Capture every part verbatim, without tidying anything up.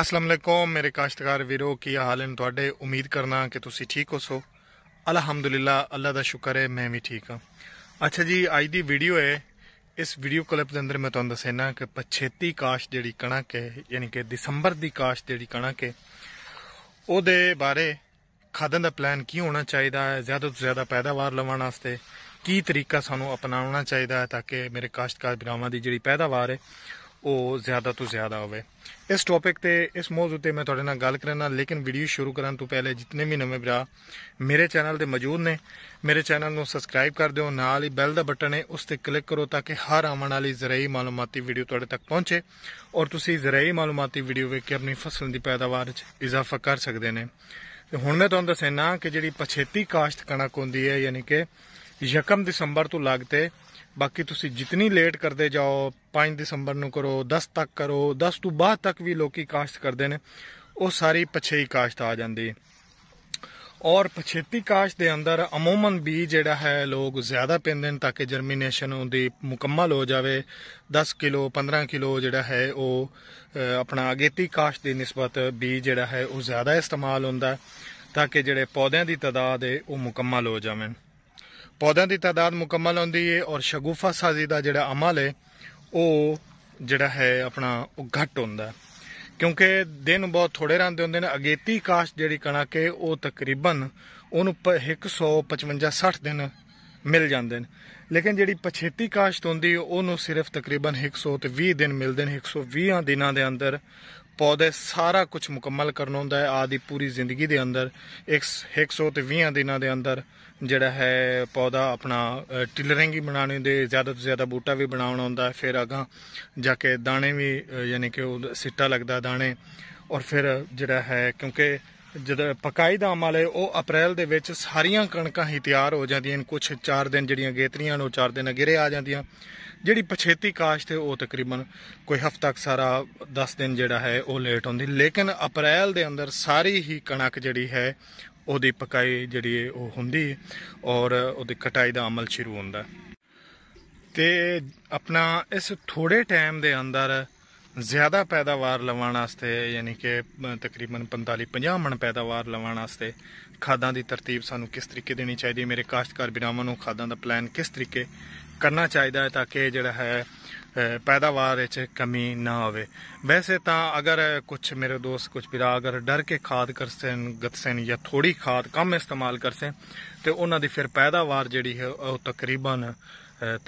अस्सलाम वालेकुम मेरे काश्तकार वीरो, की हाल न तुहाडे। उम्मीद करना कि तुसी ठीक हो सो। अल्हम्दुलिल्लाह, अल्लाह दा शुक्र है, मैं भी ठीक हाँ। अच्छा जी, अज दी वीडियो है, इस वीडियो क्लिप के अंदर मैं तुहानू दस्सना कि पछेती काश्त जिहड़ी कणक है, यानी कि दिसंबर की काश्त जिहड़ी कणक है, उहदे बारे खादन का प्लान की होना चाहिए है, ज़्यादा तो ज़्यादा पैदावार लवाण वास्ते की तरीका सानू अपनाना चाहिए है, ताकि मेरे काश्तकार भरावां दी जिहड़ी पैदावार है वो ज़्यादा तो ज़्यादा होवे। इस टॉपिक ते, इस मौजू ते मैं तुहाडे नाल गल करना, लेकिन वीडियो शुरू करन तो पहले जितने भी नवे भरा मेरे चैनल ते मौजूद ने, मेरे चैनल नूं सबसक्राइब कर दिओ, नाल ही बैल दा बटन है उस ते क्लिक करो, ताकि हर आने वाली ज़राई मालूमाती वीडियो तुहाडे तक पहुँचे और तुसीं ज़राई मालूमाती वीडियो वेख के अपनी फसल की पैदावार च इजाफा कर सकते हैं। तो हुण मैं तुहानू दस्सना कि जिहड़ी पछेती काश्त कणक हुंदी है, यानी कि यकम दिसंबर तो लगते, बाकी तुसी जितनी लेट करते जाओ, पाँच दिसंबर नू करो, दस तक करो, दस तो बाद तक भी लोग काश्त करते हैं, वो सारी पछेती काश्त आ जाती है। और पछेती काश्त के अंदर अमूमन बीज जोड़ा है लोग ज़्यादा पेंदे हैं, ताकि जर्मीनेशन उनकी मुकम्मल हो जाए। दस किलो पंद्रह किलो जोड़ा है वो अपना अगेती काश्त की निस्बत बीज जोड़ा है वो ज़्यादा इस्तेमाल होता है, ताकि जोड़े पौदों की तादाद है वो मुकम्मल हो जाए। पौधों की तादाद मुकम्मल होती है और शगुफा साजी का जोड़ा अमल है वो जोड़ा है अपना घट होंगे, क्योंकि दिन बहुत थोड़े रंधे होंगे ने। अगेती काश्त जी कणक है वो तकरीबन उन्होंने एक सौ पचवंजा सठ दिन मिल जाते हैं, लेकिन जी पछेती काश्त होंगी उन्होंने सिर्फ तकरीबन एक सौ तो भी दिन मिलते हैं। एक सौ भी दिनों के अंदर पौधे सारा कुछ मुकम्मल करना होंदा है, आदि पूरी जिंदगी के अंदर एक एक सौ तो भी दिनों के अंदर जोड़ा है पौधा अपना टिलरिंग ही बनाने दे, ज़्यादा तो ज़्यादा बूटा भी बनाना होंदा है, फिर अगं जाके दाने भी, यानी कि सिट्टा लगता दाने, और फिर जोड़ा है क्योंकि जद पकाई का अमल है वह अप्रैल के विच सारिया कणक ही तैयार हो जाए। कुछ चार दिन जड़िया गेतरियां वो चार दिन अगेरे आ जाए। जी पछेती काश्त है वह तकरीबन कोई हफ्ता सारा दस दिन जोड़ा है वह लेट होंगी, लेकिन अप्रैल के अंदर सारी ही कणक जी है वो पकाई जी होंगी और वो कटाई का अमल शुरू होंगे। तो अपना इस थोड़े टाइम के अंदर ज़्यादा पैदावार लवाण वास्ते, यानी कि तकरीबन पंताली पंजाह मण पैदावार लवाण वास्ते खादां की तरतीब सानू किस तरीके देनी चाहिए, मेरे काश्तकार भरावां नू खादां दा प्लान किस तरीके करना चाहिए, ताकि जिहड़ा है पैदावार च कमी ना आवे। वैसे तो अगर कुछ मेरे दोस्त, कुछ भरा अगर डर के खाद करते हैं गतसेन या थोड़ी खाद कम इस्तेमाल करते हैं, तो उन्हां दी फिर पैदावार जिहड़ी है वह तकरीबन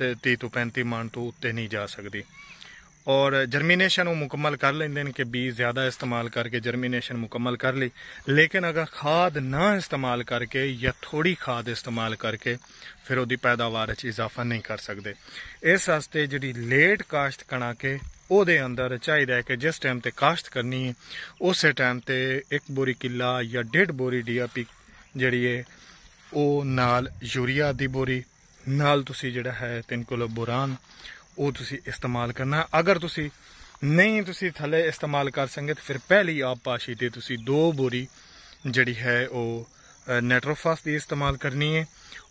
तीह तो पैंती मण तो उत्ते नहीं जा सकती। और जर्मीनेशन वो मुकम्मल कर लेंदे ने कि बीज ज़्यादा इस्तेमाल करके जर्मीनेशन मुकम्मल कर ली, लेकिन अगर खाद ना इस्तेमाल करके या थोड़ी खाद इस्तेमाल करके फिर उसकी पैदावार च इजाफा नहीं कर सकते। इस वास्ते जी लेट काश्त कणक है उहदे अंदर चाहिए है कि जिस टाइम पर काश्त करनी है उस टाइम ते एक बोरी किला या डेढ़ बोरी डी ए पी जिहड़ी है वो नाल यूरिया दी बोरी नाल तुसी जिहड़ा है तीन किलो बोरान वो तुसी इस्तेमाल करना। अगर तुसी नहीं तुसी थले इस्तेमाल कर सकें तो फिर पहली आबपाशी ते तुसी दो बोरी जड़ी है वो नैट्रोफास की इस्तेमाल करनी है।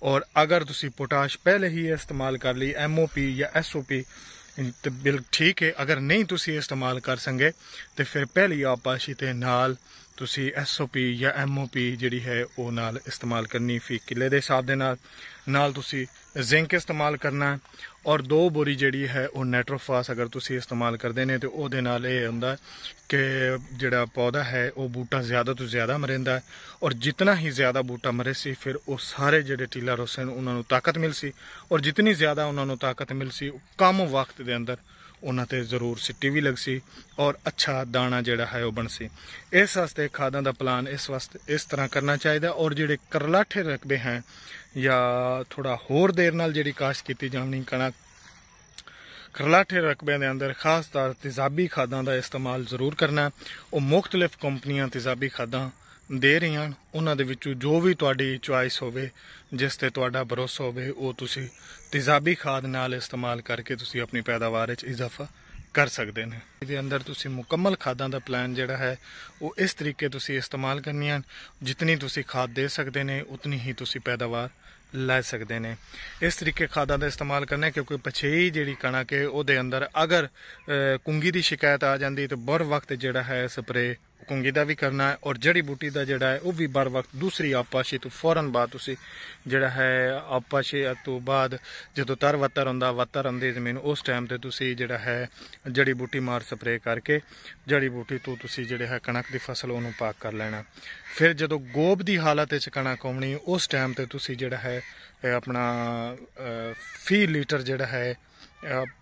और अगर तुसी पोटाश पहले ही इस्तेमाल कर ली एम ओ पी या एस ओ पी तो बिल ठीक है, अगर नहीं तुसी इस्तेमाल कर सकें तो फिर पहली आबपाशी ते नाल तुसी एस ओ पी या एम ओ पी जी है वो नाल इस्तेमाल करनी। फी किले के हिसाब के नाल नाल तुसी जिंक इस्तेमाल करना है और दो बोरी जी है वो नैट्रोफास अगर तुसी इस्तेमाल करते हैं तो वो होंगे कि जोड़ा पौधा है वो बूटा ज़्यादा तो ज़्यादा मरेंदा है, और जितना ही ज़्यादा बूटा मरे सी फिर वो सारे जोड़े टीलर उस उन्होंने ताकत मिल सी, और जितनी ज़्यादा उन्होंने ताकत मिल सी कम वक्त के अंदर उन्होंने जरूर सिट्टी भी लग सी और अच्छा दाना जोड़ा है वह बन सी। इस वास्ते खादा का प्लान इस वास्ते इस तरह करना चाहिए। और जोड़े करलाठे रकबे हैं या थोड़ा होर देर नाल जी काश्त की जानी कणक, करलाठे रकबे के अंदर खास तौर तेजाबी खादा का इस्तेमाल जरूर करना है। वह मुख्तलिफ कंपनियां तेजाबी खादा दे रही हैं, उन्होंने विचों जो भी तुहाडी चॉइस हो जिस ते तुहाडा भरोसा हो तेजाबी खाद नाल इस्तेमाल करके तुसी अपनी पैदावार च इजाफा कर सकते हैं। इसदे अंदर तुसी मुकम्मल खादां दा प्लान जिहड़ा है वो इस तरीके तुसी इस्तेमाल करनी है, जितनी तुसी खाद दे सकते हैं उतनी ही तुसी पैदावार लै सकते हैं। इस तरीके खादा का इस्तेमाल करना क्योंकि पछेई जी कणक है वो अंदर अगर कुंगी की शिकायत आ जाती तो बर वक्त जोड़ा है स्प्रे कुंगी का भी करना है और जड़ी बूटी का जोड़ा है वह भी बर वक्त दूसरी आपाशी तो फौरन बाद जोड़ा है आपाशी तो बाद जो तर वत्तर आता वत्तर आती जमीन उस टाइम पर तुम जोड़ा है जड़ी बूटी मार स्प्रे करके जड़ी बूटी तो जोड़ा है कणक की फसल उन्होंने पाक कर लेना। फिर जो गोब की हालत कणक आनी उस टाइम पर तुम जोड़ा है अपना फी लीटर जोड़ा है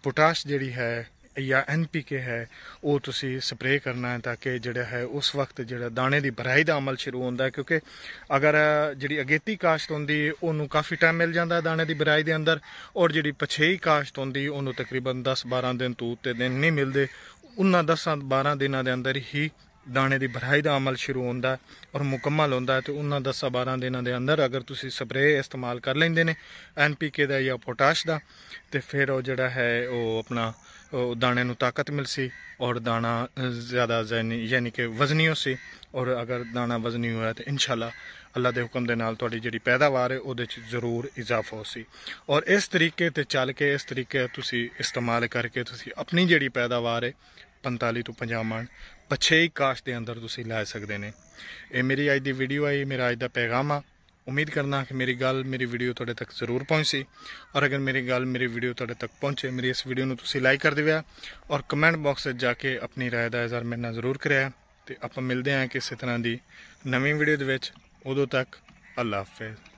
पोटाश जी है या एन पी के है वो तुसी स्प्रे करना है ताकि जोड़ा है उस वक्त जोड़ा दाने की भराई का अमल शुरू होता है क्योंकि अगर जी अगेती काश्त होंदी उन्होंने काफ़ी टाइम मिल जाता दाने की भराई के अंदर और जी पछेई काश्त होंदी उन्होंने तकरीबन दस बारह दिन तो उत्ते दिन नहीं मिलते उन्होंने दस बारह दिन के अंदर ही दाने की भराई का अमल शुरू होता है और मुकम्मल होता है। तो उन्होंने दस बारह दिन के अंदर अगर तुसी स्प्रे इस्तेमाल कर लेंदे ने एन पी के का या पोटाश का तो फिर वो जोड़ा है वो अपना दाने नूं ताकत मिल सी और दाना ज़्यादा यानी कि वजनी हो सी और अगर दाना वजनी होया तो इंशाल्लाह अल्लाह के हुक्म दे नाल तुहाडी जिहड़ी पैदावार है उहदे च जरूर इजाफा हो सी। और इस तरीके ते चल के इस तरीके तुसी इस्तेमाल करके तुसी अपनी जिहड़ी पैदावार है पंताली तो पंजाह मन पछेई काश्त के अंदर तुसी लै सकदे ने। ये मेरी अज दी वीडियो आई मेरा अज दा पैगाम आ। उम्मीद करना कि मेरी गल मेरी वीडियो तुहाडे तक जरूर पहुँची और अगर मेरी गल मेरी वीडियो तुहाडे तक पहुँचे मेरी इस वीडियो नूं तुसीं लाइक कर दिया और कमेंट बॉक्स जाके अपनी राय का इज़हार मेरे नाल जरूर कराया। तो आप मिलते हैं किसी तरह की नवीं वीडियो दे विच। उदों तक अल्लाह हाफिज़।